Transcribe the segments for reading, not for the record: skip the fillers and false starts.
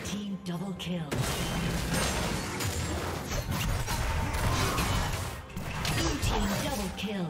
Red team double kill. Blue team double kill.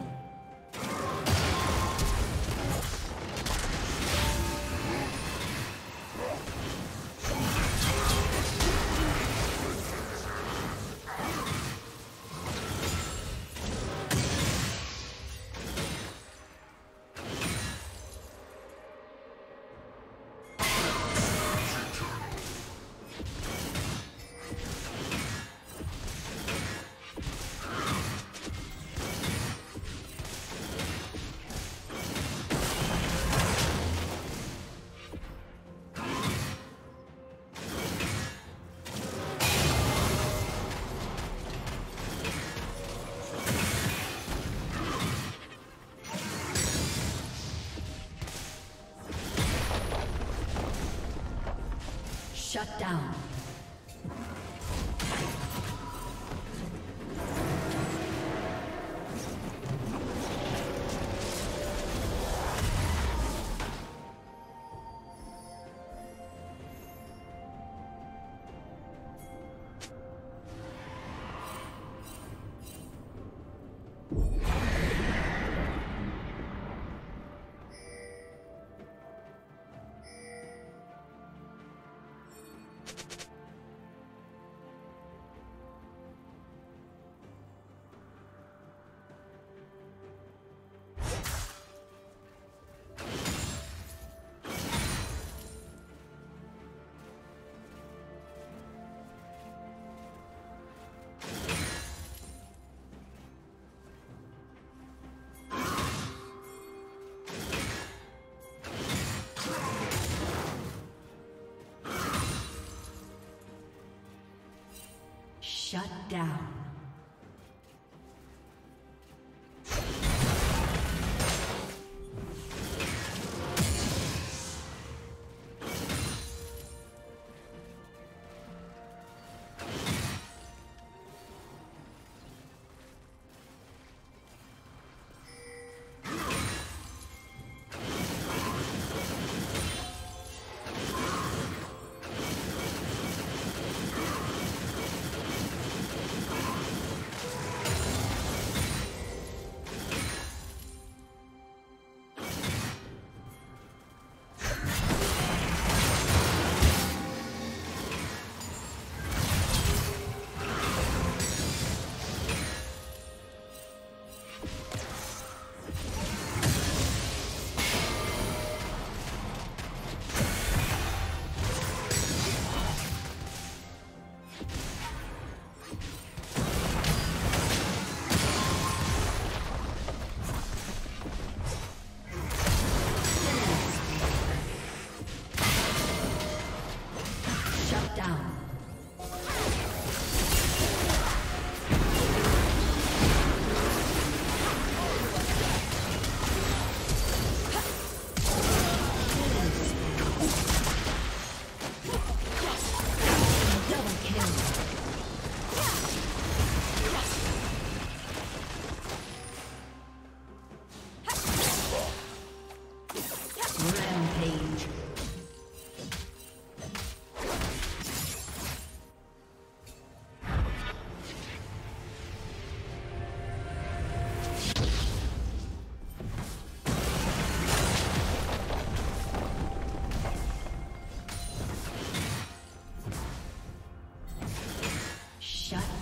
Shut down. Shut down.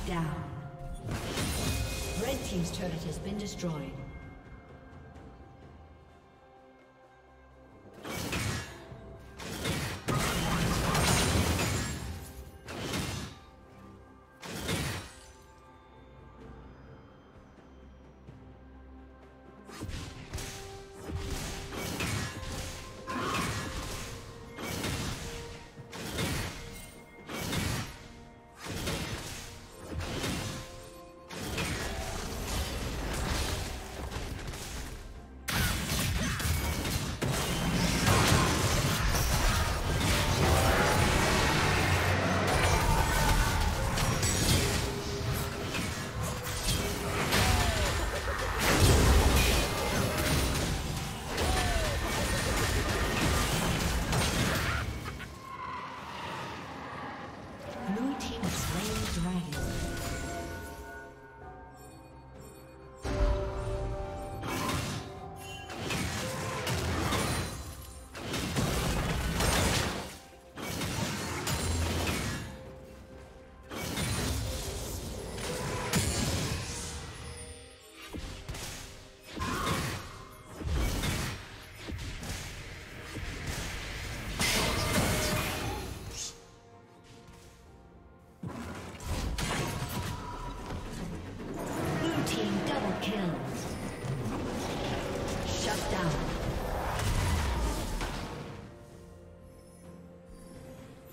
Down. Red team's turret has been destroyed.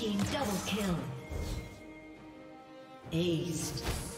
team double kill. Aced.